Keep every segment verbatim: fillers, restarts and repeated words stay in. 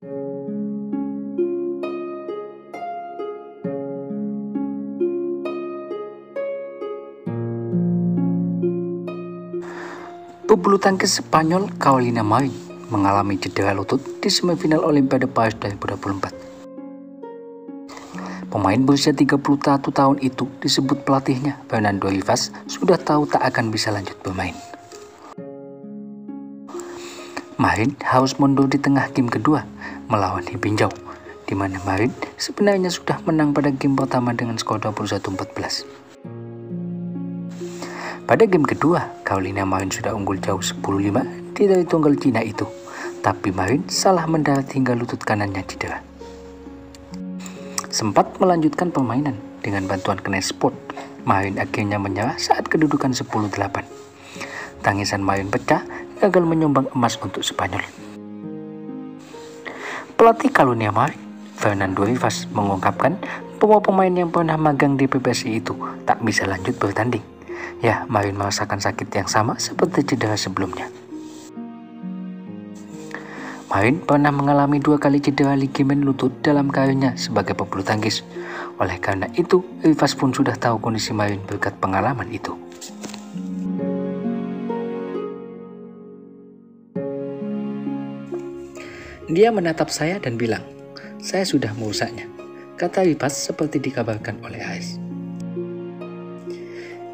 Pebulu tangkis Spanyol Carolina Marin mengalami cedera lutut di semifinal Olimpiade Paris dua ribu dua puluh empat. Pemain berusia tiga puluh satu tahun itu disebut pelatihnya Fernando Rivas sudah tahu tak akan bisa lanjut bermain. Marin harus mundur di tengah game kedua melawan He Bingjiao, di mana Marin sebenarnya sudah menang pada game pertama dengan skor dua puluh satu empat belas. Pada game kedua, Carolina Marin sudah unggul jauh sepuluh lima dari tunggal Cina itu, tapi Marin salah mendarat hingga lutut kanannya cedera. Sempat melanjutkan permainan dengan bantuan Kenai Sport, Marin akhirnya menyerah saat kedudukan sepuluh delapan. Tangisan Marin pecah, gagal menyumbang emas untuk Spanyol. Pelatih Carolina Marin, Fernando Rivas, mengungkapkan bahwa pemain yang pernah magang di P B S I itu tak bisa lanjut bertanding. Ya, Marin merasakan sakit yang sama seperti cedera sebelumnya. Marin pernah mengalami dua kali cedera ligamen lutut dalam karirnya sebagai pebulu tangkis. Oleh karena itu, Rivas pun sudah tahu kondisi Marin berkat pengalaman itu. Dia menatap saya dan bilang, "Saya sudah merusaknya," kata Rivas seperti dikabarkan oleh A S.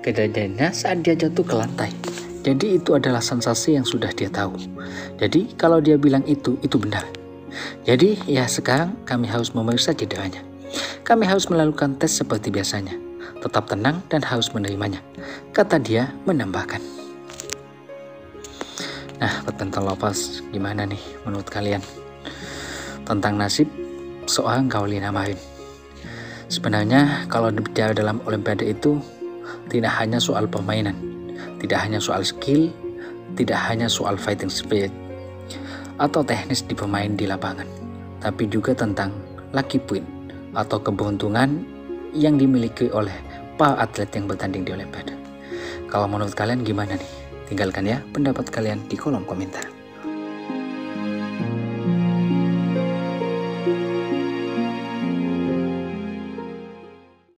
Kejadiannya saat dia jatuh ke lantai. Jadi itu adalah sensasi yang sudah dia tahu. Jadi kalau dia bilang itu, itu benar. Jadi ya sekarang kami harus memeriksa cederanya. Kami harus melakukan tes seperti biasanya. Tetap tenang dan harus menerimanya, kata dia menambahkan. Nah, tentang Lovas, gimana nih menurut kalian tentang nasib seorang Carolina Marin? Sebenarnya kalau bicara dalam Olimpiade itu tidak hanya soal permainan, tidak hanya soal skill, tidak hanya soal fighting spirit atau teknis di pemain di lapangan, tapi juga tentang lucky point atau keberuntungan yang dimiliki oleh para atlet yang bertanding di Olimpiade. Kalau menurut kalian gimana nih? Tinggalkan ya pendapat kalian di kolom komentar.